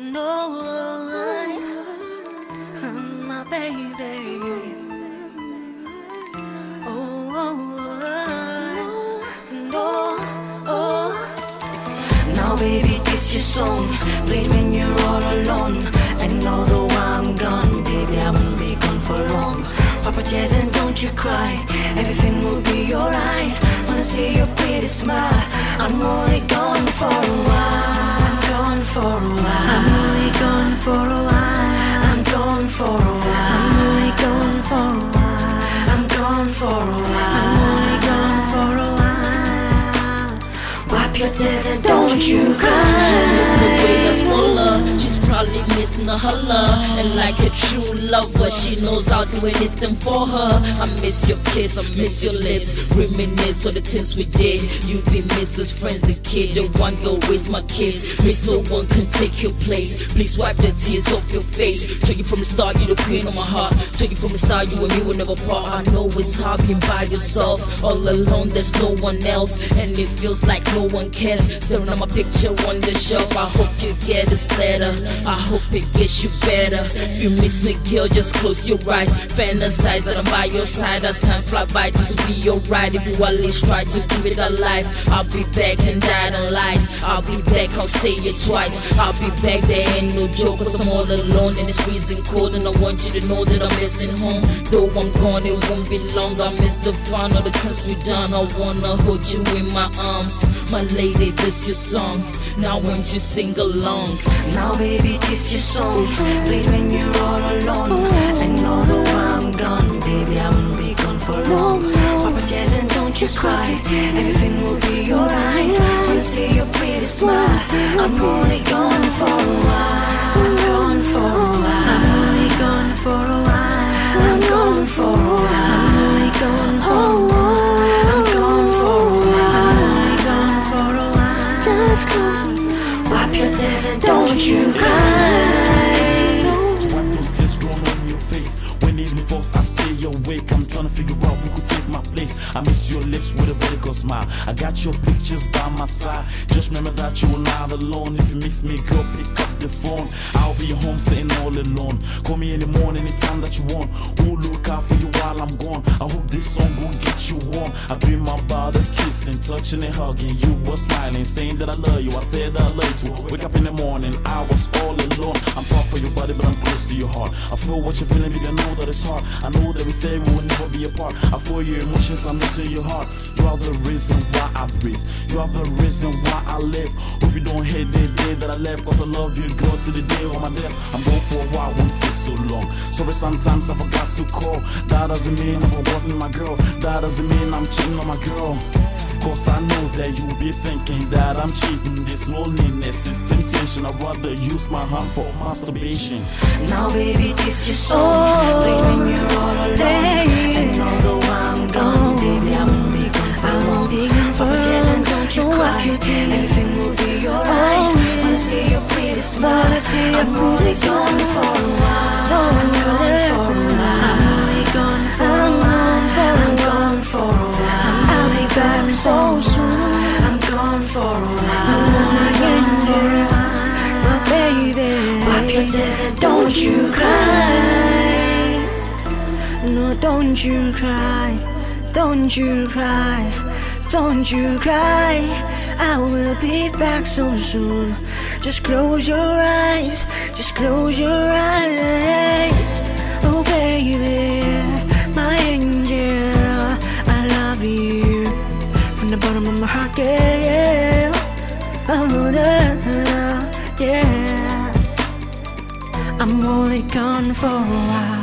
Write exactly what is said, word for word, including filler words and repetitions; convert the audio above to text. No, I, I'm my baby. Oh, I, no, oh. Now, baby, kiss your song. Bleed when you're all alone. And although I'm gone, baby, I won't be gone for long. Wipe your tears and don't you cry. Everything will be alright. Wanna see your pretty smile. I'm only gone for a while. For a while. I'm only gone for a while. I'm gone for a while. I'm only gone for a while. I'm gone for a while. I'm only gone for a while. Wipe your tears and don't you cry. She's missing the way that's more love. She's probably missing the her love. And like a true lover, she knows I'll do anything for her. I miss your kiss, I miss your lips. Reminisce all the things we did. You be missus, friends and kid. The one girl waste my kiss. Miss, no one can take your place. Please wipe the tears off your face. Tell you from the start, you the queen of my heart. Tell you from the start, you and me will never part. I know it's hard being by yourself. All alone, there's no one else. And it feels like no one cares. Staring at my picture on the shelf. I hope you get this letter. I hope it gets you better. If you miss me, girl, just close your eyes. Fantasize that I'm by your side. As times fly by, this will be alright. If you at least try to give it a life. I'll be back and die on lies. I'll be back, I'll say it twice. I'll be back, there ain't no joke. Cause I'm all alone and it's freezing cold. And I want you to know that I'm missing home. Though I'm gone, it won't be long. I miss the fun, all the times we done. I wanna hold you in my arms. My lady, this your song. Now won't you sing along? Now baby, kiss your soul, bleed when you're all alone. Ooh. And although I'm gone, baby, I won't be gone for long. Wipe your tears and don't you cry. Everything will be alright. Wanna see your pretty smile. I'm only gone for a while. I'm gone for a while. I'm only gone for a while. I'm gone for a while. I'm only gone for a while. I'm gone for a while. I'm only gone for a while. Just cry. Wipe your tears and don't you cry. Wipe those tears grown on your face. When evening falls, I stay awake. I'm trying to figure out who could take my place. I miss your lips with a vertical smile. I got your pictures by my side. Just remember that you're not alone. If you miss me, girl, pick up the phone. I'll be home sitting all alone. Call me in the morning, anytime that you want. Who'll look out for you while I'm gone? I hope this song will get you warm. I dream about us kissing, touching and hugging. You were smiling, saying that I love you. I said that I love you. Wake up in the morning, I was all alone. I'm proud for your body, but I'm close to your heart. I feel what you're feeling, but I know that it's hard. I know that we say we will never be apart. I feel your emotions, I'm missing your heart. You are the reason why I breathe. You are the reason why I live. Hope you don't hate the day that I left. Cause I love you, girl, till the day of my death. I'm going for a while, won't take so long. Sorry, sometimes I forgot to call. That doesn't mean I've forgotten my girl. That doesn't mean I'm cheating on my girl. Cause I know that you'll be thinking that I'm cheating. This loneliness is temptation. I'd rather use my hand for masturbation. Now baby, kiss your soul, oh, bleeding you're all alone. And although I'm gone, baby, I won't be gone for long. Wipe your tears and don't you cry. Everything will be alright. Wanna see your pretty smile. I'm only gone for a while. I'm gone for a while. I'm only gone for a while. I'm gone for a while. Back so soon. I'm gone for a while. I'm gone for a while. My baby, wipe your tears and don't you cry. No, don't you cry. Don't you cry. Don't you cry. I will be back so soon. Just close your eyes. Just close your eyes. Oh baby, my angel, I love you the bottom of my heart, yeah, oh, yeah, yeah, I'm only gone for a while.